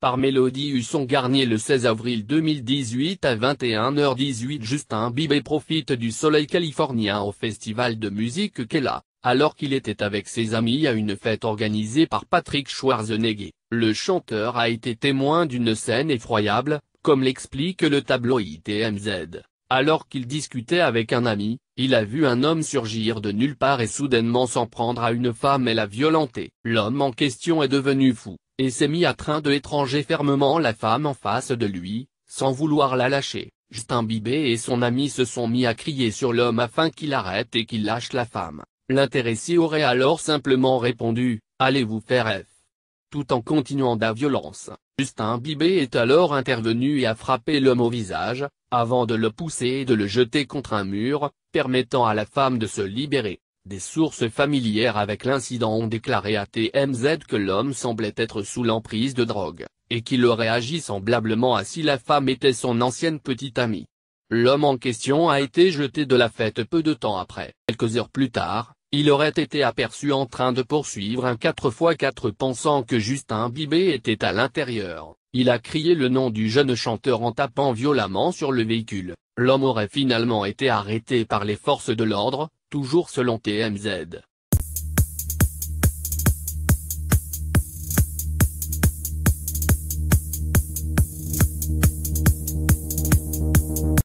par Mélodie Husson Garnier le 16 avril 2018 à 21h18. Justin Bieber profite du soleil californien au festival de musique Coachella, alors qu'il était avec ses amis à une fête organisée par Patrick Schwarzenegger. Le chanteur a été témoin d'une scène effroyable, comme l'explique le tabloïd TMZ. Alors qu'il discutait avec un ami, il a vu un homme surgir de nulle part et soudainement s'en prendre à une femme et la violenter. L'homme en question est devenu fou, et s'est mis à train de étranger fermement la femme en face de lui, sans vouloir la lâcher. Justin Bieber et son ami se sont mis à crier sur l'homme afin qu'il arrête et qu'il lâche la femme. L'intéressé aurait alors simplement répondu « Allez-vous faire F ?» tout en continuant la violence. Justin Bieber est alors intervenu et a frappé l'homme au visage, avant de le pousser et de le jeter contre un mur, permettant à la femme de se libérer. Des sources familières avec l'incident ont déclaré à TMZ que l'homme semblait être sous l'emprise de drogue, et qu'il aurait agi semblablement à si la femme était son ancienne petite amie. L'homme en question a été jeté de la fête peu de temps après. Quelques heures plus tard, il aurait été aperçu en train de poursuivre un 4x4 pensant que Justin Bieber était à l'intérieur. Il a crié le nom du jeune chanteur en tapant violemment sur le véhicule. L'homme aurait finalement été arrêté par les forces de l'ordre, toujours selon TMZ.